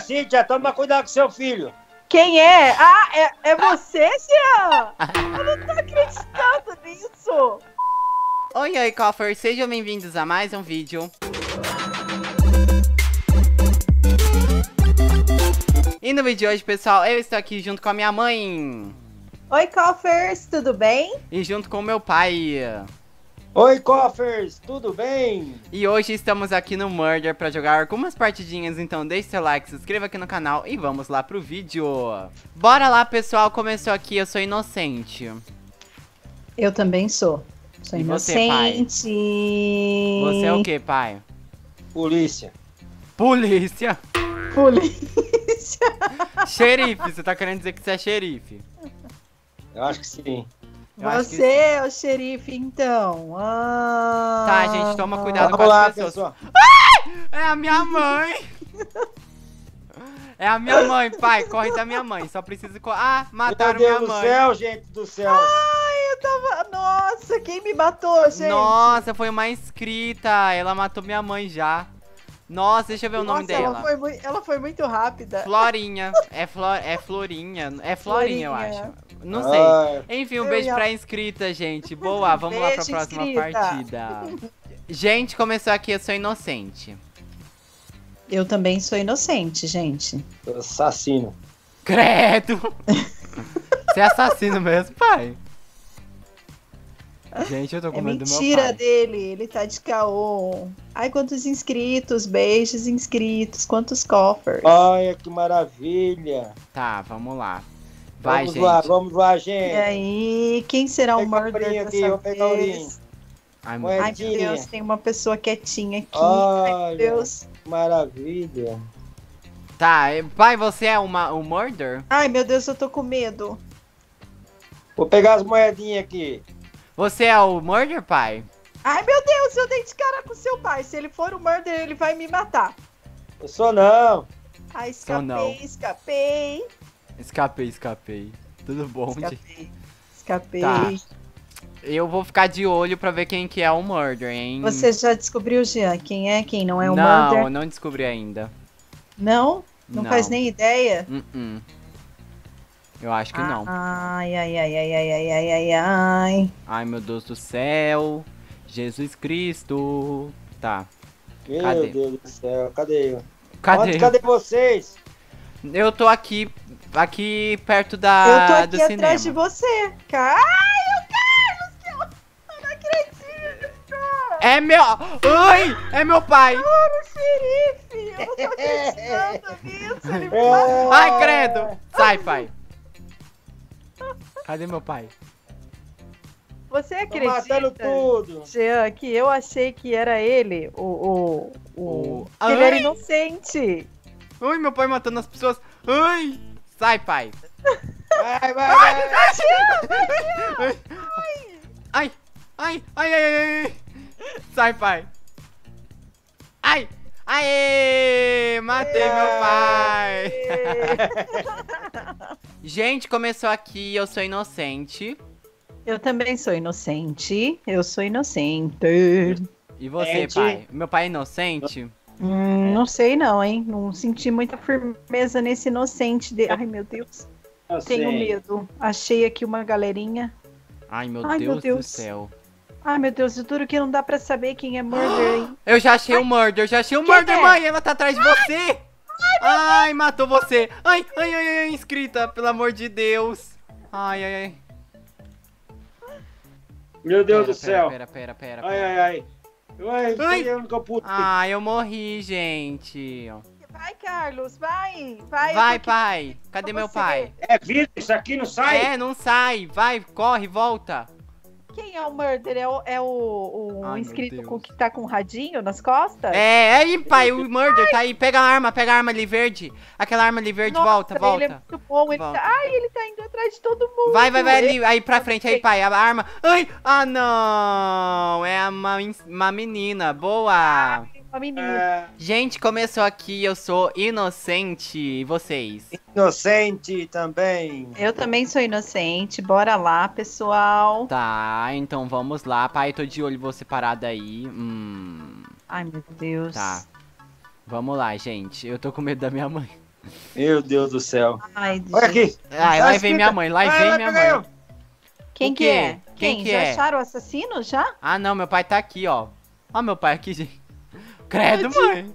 Cíntia, toma cuidado com seu filho. Quem é? Ah, é você, Jean? Eu não tô acreditando nisso. Oi, oi, Coffers. Sejam bem-vindos a mais um vídeo. E no vídeo de hoje, pessoal, eu estou aqui junto com a minha mãe. Oi, Coffers, tudo bem? E junto com o meu pai. Oi, Coffers, tudo bem? E hoje estamos aqui no Murder pra jogar algumas partidinhas, então deixe seu like, se inscreva aqui no canal e vamos lá pro vídeo. Bora lá, pessoal, começou aqui, eu sou inocente. Eu também sou. Sou inocente. Você é o quê, pai? Polícia. Polícia? Polícia. Xerife, você tá querendo dizer que você é xerife? Eu acho que sim. Você é o xerife, então. Ah, tá, gente, toma cuidado com as pessoas. Ah, é a minha mãe. É a minha mãe, pai. Corre da minha mãe. Só preciso... Ah, mataram minha mãe. Meu Deus do céu, gente do céu. Ai, eu tava... Nossa, quem me matou, gente? Nossa, foi uma inscrita. Ela matou minha mãe já. Nossa, deixa eu ver o nome dela. Ela foi muito rápida. Florinha. É Florinha. É Florinha, eu acho. Não sei. Enfim, um beijo pra inscrita, gente. Boa, vamos lá pra próxima partida. Gente, começou aqui, eu sou inocente. Eu também sou inocente, gente. Assassino. Credo! Você é assassino mesmo, pai? Gente, eu tô com medo do meu pai. Mentira dele, ele tá de caô. Ai, quantos inscritos, beijos inscritos, quantos Coffers. Olha, que maravilha. Tá, vamos lá. Vai, vamos gente. Vamos lá, gente. E aí, quem será o murder dessa vez? Ai, meu Deus, tem uma pessoa quietinha aqui. Olha, ai, meu Deus. Maravilha. Tá, pai, você é um murder? Ai, meu Deus, eu tô com medo. Vou pegar as moedinhas aqui. Você é o murder, pai? Ai, meu Deus, eu dei de cara com seu pai. Se ele for o murder, ele vai me matar. Eu sou não. Ai, escapei. Escapei. Tudo bom, Escapei. Tá. Eu vou ficar de olho pra ver quem que é o murder, hein? Você já descobriu, Jean, quem é, quem não é o murder? Não descobri ainda. Não? Não faz nem ideia? Eu acho que não. Ai. Ai, meu Deus do céu. Jesus Cristo. Tá. Meu Deus do céu, cadê eu? Cadê vocês? Eu tô aqui perto da... Eu tô aqui atrás de você. Ai, o Carlos! Eu não acredito, cara! É meu... Ai, é meu pai! Cara, xerife! Eu não tô acreditando nisso! Ele me matou! Ai, credo! Sai, pai! Cadê meu pai? Você acredita, matando tudo. Jean, que eu achei que era ele, ele era inocente! Ai, meu pai matando as pessoas. Ai! Sai, pai. Vai. Vai. Ai. Sai, pai. Ai. Aê! Matei meu pai. Gente, começou aqui, eu sou inocente. Eu também sou inocente. E você, pai? Meu pai é inocente? Não sei não, hein? Não senti muita firmeza nesse inocente de... Ai, meu Deus. Tenho medo. Achei aqui uma galerinha. Ai, meu Deus do céu. Ai, meu Deus, eu duro que não dá pra saber quem é murder, hein? Eu já achei o murder, mãe! Ela tá atrás de você! Ai, matou você! Ai, inscrita, pelo amor de Deus! Ai. Meu Deus do céu! Pera. Ai. Ah, eu morri, gente. Vai, Carlos, vai. Vai, pai. Cadê meu pai? É vida, isso aqui não sai? É, não sai. Vai, corre, volta. Quem é o murder? É o inscrito que tá com um radinho nas costas? É aí, pai, o murder tá aí. Pega a arma ali verde. Aquela arma ali verde, volta. Ele é muito bom. Ele tá indo atrás de todo mundo. Vai ali, aí pra frente, aí, pai, a arma. Ai, ah, não. É uma menina, boa. Uma menina. Gente, começou aqui, eu sou inocente. E vocês? Inocente também. Eu também sou inocente. Bora lá, pessoal. Tá. Então vamos lá, pai, tô de olho, você parada aí. Ai, meu Deus. Tá. Vamos lá, gente. Eu tô com medo da minha mãe. Meu Deus do céu. Ai, olha aqui. Ai, lá vem minha mãe, lá vem minha mãe. Quem que é? Quem que é? Já acharam o assassino, já? Ah, não, meu pai tá aqui, ó. Ó meu pai aqui, gente. Credo, mãe.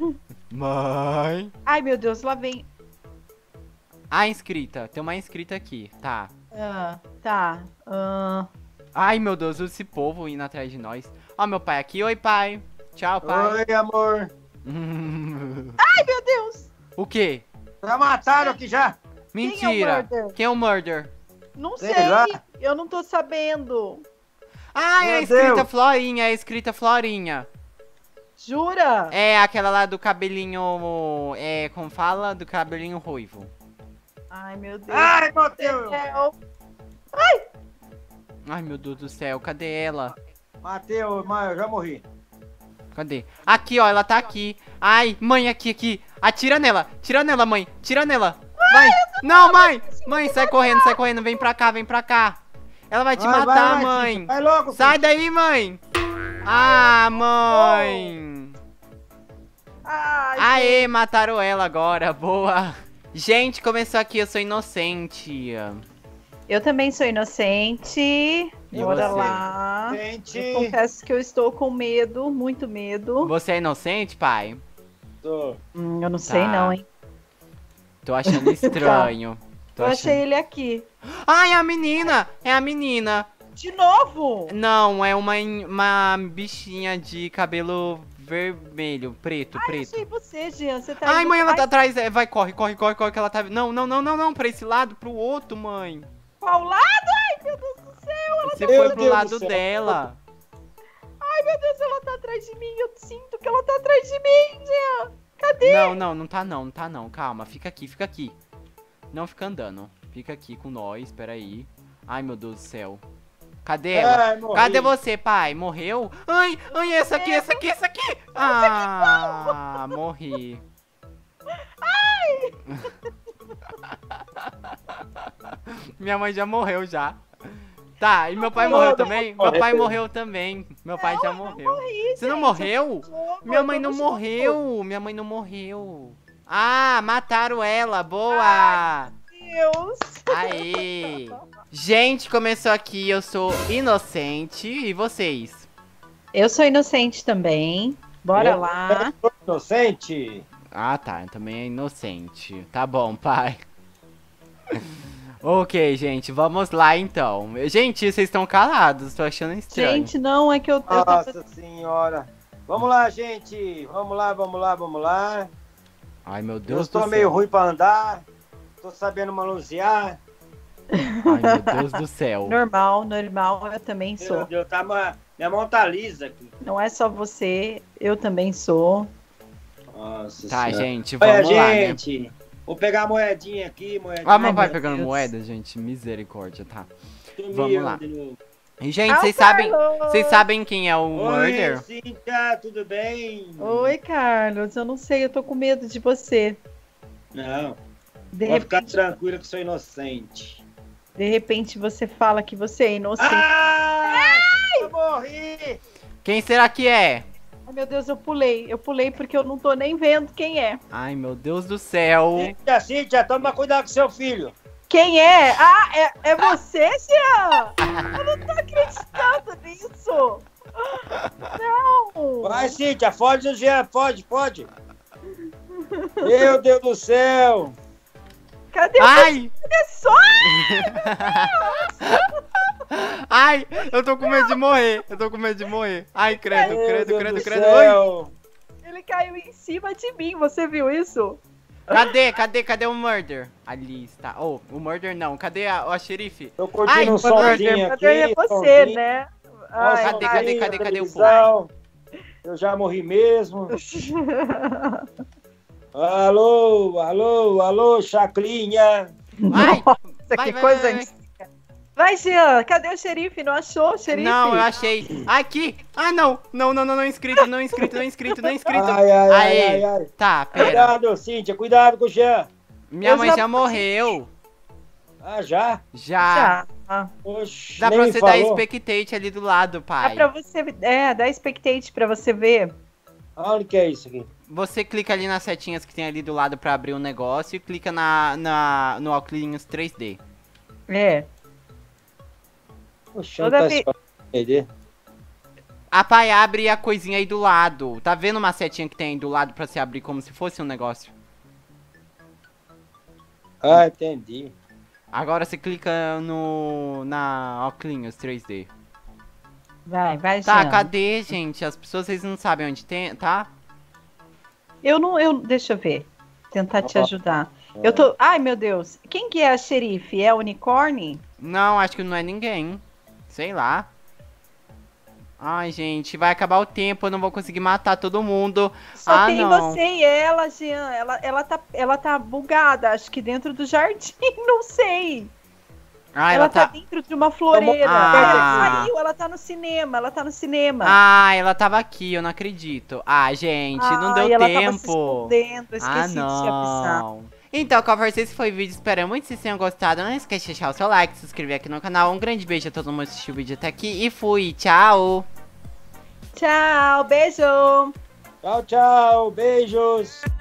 Mãe. Ai, meu Deus, lá vem. Ah, inscrita. Tem uma inscrita aqui, tá. Tá. Ai, meu Deus, esse povo indo atrás de nós. Ó meu pai aqui. Oi, pai. Tchau, pai. Oi, amor. Ai, meu Deus. O quê? Já mataram aqui já. Mentira. Quem é o murder? Não sei. Eu não tô sabendo. Ah, é a escrita Florinha. É a escrita Florinha. Jura? É, aquela lá do cabelinho... É, como fala? Do cabelinho ruivo. Ai, meu Deus. Ai, meu Deus. Ai. Ai, meu Deus do céu. Cadê ela? Mateu, mãe, eu já morri. Cadê? Aqui, ó, ela tá aqui. Ai, mãe, aqui, aqui. Atira nela. Tira nela, mãe. Tira nela. Vai. Não, mãe. Mãe, sai correndo, sai correndo. Vem pra cá, vem pra cá. Ela vai te matar, mãe. Vai logo. Sai daí, mãe. Ah, mãe. Aê, mataram ela agora. Boa. Gente, começou aqui. Eu sou inocente. Eu também sou inocente. Bora lá. Eu confesso que eu estou com medo, muito medo. Você é inocente, pai? Tô. Eu não sei não, hein. Tô achando estranho. Eu achei ele aqui. Ah, é a menina! É a menina. De novo? Não, é uma bichinha de cabelo vermelho, preto, preto. Ai, achei você, Jean. Você tá... Ai, mãe, ela tá atrás. Vai, corre, corre, corre, corre, que ela tá... Não, não, não, não, não. Pra esse lado, pro outro, mãe. Qual lado? Ai, meu Deus do céu, ela tá... Você foi pro lado dela. Ai, meu Deus, ela tá atrás de mim. Eu sinto que ela tá atrás de mim, Jean. Cadê? Não, não, não tá não, não tá não. Calma, fica aqui, fica aqui. Não fica andando. Fica aqui com nós, peraí. Ai, meu Deus do céu. Cadê ela? Ai, cadê você, pai? Morreu? Ai, ai, essa aqui, essa aqui, essa aqui. Ah, morri. Ai! Minha mãe já morreu já. Tá, e meu pai morreu também? Meu pai morreu também. Meu pai já morreu. Você não morreu? Minha mãe não morreu. Minha mãe não morreu. Ah, mataram ela. Boa. Meu Deus. Aê. Gente, começou aqui. Eu sou inocente. E vocês? Eu sou inocente também. Bora lá. Eu sou inocente. Ah, tá. Também é inocente. Tá bom, pai. Ok, gente, vamos lá então. Gente, vocês estão calados, tô achando estranho. Gente, não, é que eu... Nossa senhora. Vamos lá, gente. Vamos lá, vamos lá, vamos lá. Ai, meu Deus do céu. Eu tô meio ruim pra andar. Tô sabendo manusear. Ai, meu Deus do céu. Normal, normal, eu também sou. Meu Deus, tá, minha mão tá lisa aqui. Não é só você, eu também sou. Nossa senhora. Tá, gente, vamos lá, gente. Né? Vou pegar a moedinha aqui, moedinha. Ah, meu pai pegando moeda, gente. Misericórdia, tá. Vamos lá. Gente, vocês sabem quem é o murder? Oi, Cíntia, tudo bem? Oi, Carlos. Eu não sei, eu tô com medo de você. Não. Pode ficar tranquila que sou inocente. De repente você fala que você é inocente. Ai! Eu morri! Quem será que é? Ai, meu Deus, eu pulei porque eu não tô nem vendo quem é. Ai, meu Deus do céu. Cíntia, Cíntia, toma cuidado com seu filho. Quem é? Ah, é você, Jean? Eu não tô acreditando nisso. Não. Vai, Cíntia, foge do Jean, foge, foge. Meu Deus do céu. Cadê ai. Você? Ai, meu Deus. Ai, eu tô com medo de morrer. Eu tô com medo de morrer. Ai, credo, credo, credo, credo. Ai. Ele caiu em cima de mim, você viu isso? Cadê, cadê, cadê o murder? Ali está. Oh, o murder não. Cadê a xerife? Eu ai, o murder. Cadê você, né? Ai, cadê, ai, cadê, cadê, cadê o povo? Eu já morri mesmo. Alô, alô, alô, chaclinha. Ai, nossa, vai, que vai, coisa vai. Vai, Jean, cadê o xerife? Não achou o xerife? Não, eu achei. Aqui! Ah, não! Não, não, não, não, inscrito, não, inscrito, não, inscrito, não, inscrito. Ai, ai, ai, ai, ai. Tá, pera. Cuidado, Cíntia, cuidado com o Jean. Minha mãe já morreu. Ah, já? Já. Oxe, dá pra você dar spectate ali do lado, pai. Dá pra você dar spectate pra você ver? Onde que é isso aqui? Você clica ali nas setinhas que tem ali do lado pra abrir o negócio e clica no óculos 3D. É. Poxa, não tá se... A pai abre a coisinha aí do lado. Tá vendo uma setinha que tem aí do lado pra se abrir como se fosse um negócio? Ah, entendi. Agora você clica no... na óculos 3D. Vai, tá, Jean. Cadê, gente? As pessoas, vocês não sabem onde tem, tá? Deixa eu ver. Tentar te ajudar. É. Eu tô... Ai, meu Deus. Quem que é a xerife? É o unicórnio? Não, acho que não é ninguém. Sei lá. Ai, gente, vai acabar o tempo, eu não vou conseguir matar todo mundo. Só tem você e ela, Jean. Ela tá bugada, acho que dentro do jardim, não sei. Ah, ela tá dentro de uma floreira. Ela saiu, ela tá no cinema. Ah, ela tava aqui, eu não acredito. Ah, gente, não deu ela tempo. Tava se escondendo, esqueci de te avisar. Então, Coffers, esse foi o vídeo. Espero muito que vocês tenham gostado. Não esquece de deixar o seu like, se inscrever aqui no canal. Um grande beijo a todo mundo que assistiu o vídeo até aqui. E fui, tchau. Tchau, beijo. Tchau, tchau, beijos.